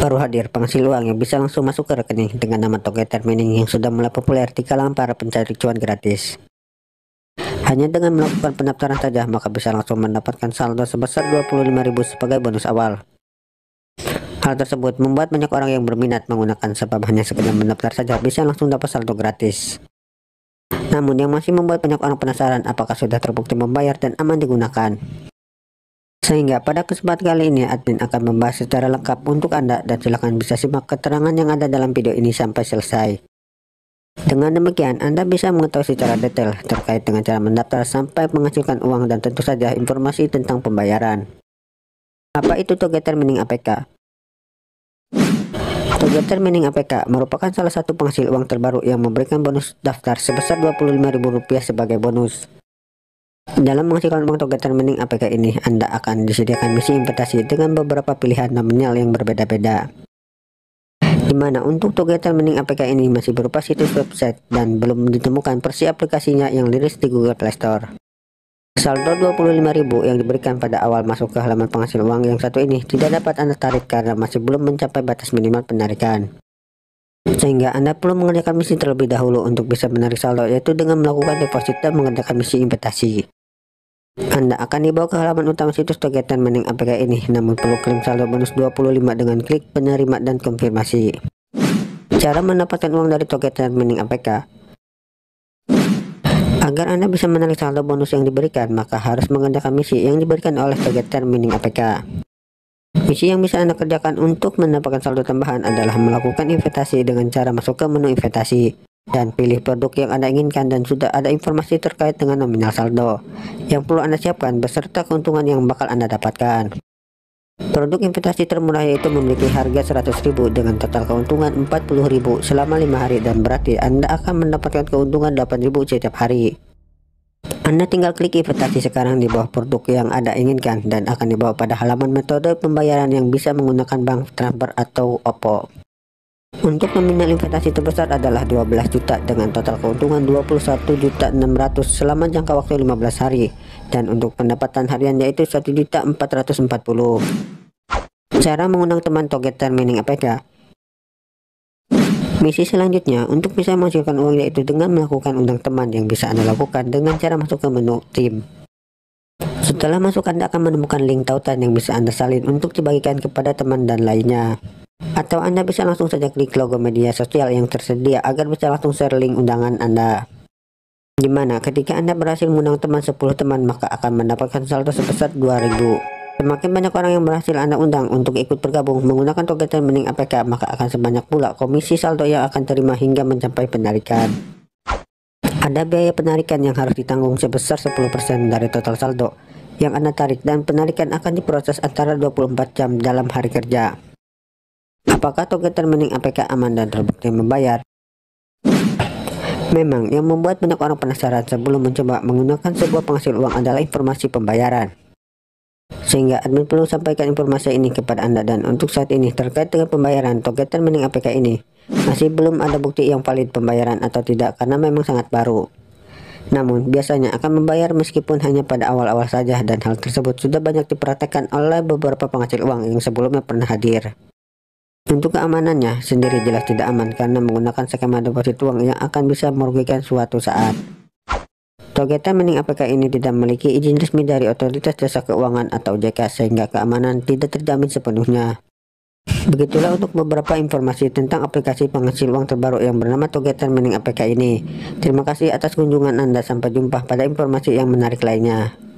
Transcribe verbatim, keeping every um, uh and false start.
baru hadir penghasil uang yang bisa langsung masuk ke rekening dengan nama Together Mine yang sudah mulai populer di kalangan para pencari cuan gratis. Hanya dengan melakukan pendaftaran saja, maka bisa langsung mendapatkan saldo sebesar dua puluh lima ribu sebagai bonus awal. Hal tersebut membuat banyak orang yang berminat menggunakan sebab hanya sekedar mendaftar saja bisa langsung dapat saldo gratis. Namun yang masih membuat banyak orang penasaran apakah sudah terbukti membayar dan aman digunakan. Sehingga pada kesempatan kali ini admin akan membahas secara lengkap untuk Anda, dan silahkan bisa simak keterangan yang ada dalam video ini sampai selesai. Dengan demikian Anda bisa mengetahui secara detail terkait dengan cara mendaftar sampai menghasilkan uang dan tentu saja informasi tentang pembayaran. Apa itu Together Mine A P K? Together Mine A P K merupakan salah satu penghasil uang terbaru yang memberikan bonus daftar sebesar dua puluh lima ribu rupiah sebagai bonus. Dalam menghasilkan uang Together Mine A P K ini, Anda akan disediakan misi investasi dengan beberapa pilihan nominal yang berbeda-beda. Di mana untuk Together Mine A P K ini masih berupa situs website dan belum ditemukan versi aplikasinya yang dirilis di Google Play Store. Saldo dua puluh lima ribu yang diberikan pada awal masuk ke halaman penghasil uang yang satu ini tidak dapat Anda tarik karena masih belum mencapai batas minimal penarikan. Sehingga Anda perlu mengerjakan misi terlebih dahulu untuk bisa menarik saldo, yaitu dengan melakukan deposit dan mengerjakan misi investasi. Anda akan dibawa ke halaman utama situs Together Mine A P K ini, namun perlu klaim saldo bonus dua puluh lima dengan klik penerima dan konfirmasi. Cara mendapatkan uang dari Together Mine A P K. Agar Anda bisa menarik saldo bonus yang diberikan, maka harus mengerjakan misi yang diberikan oleh Together Mine A P K. Misi yang bisa Anda kerjakan untuk mendapatkan saldo tambahan adalah melakukan investasi dengan cara masuk ke menu investasi dan pilih produk yang Anda inginkan, dan sudah ada informasi terkait dengan nominal saldo yang perlu Anda siapkan beserta keuntungan yang bakal Anda dapatkan. Produk investasi termurah yaitu memiliki harga seratus ribu dengan total keuntungan empat puluh ribu selama lima hari, dan berarti Anda akan mendapatkan keuntungan delapan ribu setiap hari. Anda tinggal klik investasi sekarang di bawah produk yang Anda inginkan dan akan dibawa pada halaman metode pembayaran yang bisa menggunakan bank transfer atau O P O. Untuk nominal investasi terbesar adalah dua belas juta dengan total keuntungan dua puluh satu juta enam ratus selama jangka waktu lima belas hari, dan untuk pendapatan harian yaitu satu juta empat ratus empat puluh ribu. Cara mengundang teman Together Mine A P K. Misi selanjutnya untuk bisa menghasilkan uang yaitu dengan melakukan undang teman yang bisa Anda lakukan dengan cara masuk ke menu tim. Setelah masuk, Anda akan menemukan link tautan yang bisa Anda salin untuk dibagikan kepada teman dan lainnya. Atau Anda bisa langsung saja klik logo media sosial yang tersedia agar bisa langsung share link undangan Anda. Dimana ketika Anda berhasil mengundang teman sepuluh teman, maka akan mendapatkan saldo sebesar dua ribu. Semakin banyak orang yang berhasil Anda undang untuk ikut bergabung menggunakan Together Mine A P K, maka akan sebanyak pula komisi saldo yang akan terima hingga mencapai penarikan. Ada biaya penarikan yang harus ditanggung sebesar sepuluh persen dari total saldo yang Anda tarik, dan penarikan akan diproses antara dua puluh empat jam dalam hari kerja. Apakah Together Mine A P K aman dan terbukti membayar? Memang yang membuat banyak orang penasaran sebelum mencoba menggunakan sebuah penghasil uang adalah informasi pembayaran. Sehingga admin perlu sampaikan informasi ini kepada Anda, dan untuk saat ini terkait dengan pembayaran Together Mine A P K ini masih belum ada bukti yang valid pembayaran atau tidak karena memang sangat baru. Namun biasanya akan membayar meskipun hanya pada awal-awal saja, dan hal tersebut sudah banyak dipraktekkan oleh beberapa penghasil uang yang sebelumnya pernah hadir. Untuk keamanannya sendiri jelas tidak aman karena menggunakan skema deposit uang yang akan bisa merugikan suatu saat. Together Mine A P K ini tidak memiliki izin resmi dari Otoritas Jasa Keuangan atau O J K, sehingga keamanan tidak terjamin sepenuhnya. Begitulah untuk beberapa informasi tentang aplikasi penghasil uang terbaru yang bernama Together Mine A P K ini. Terima kasih atas kunjungan Anda, sampai jumpa pada informasi yang menarik lainnya.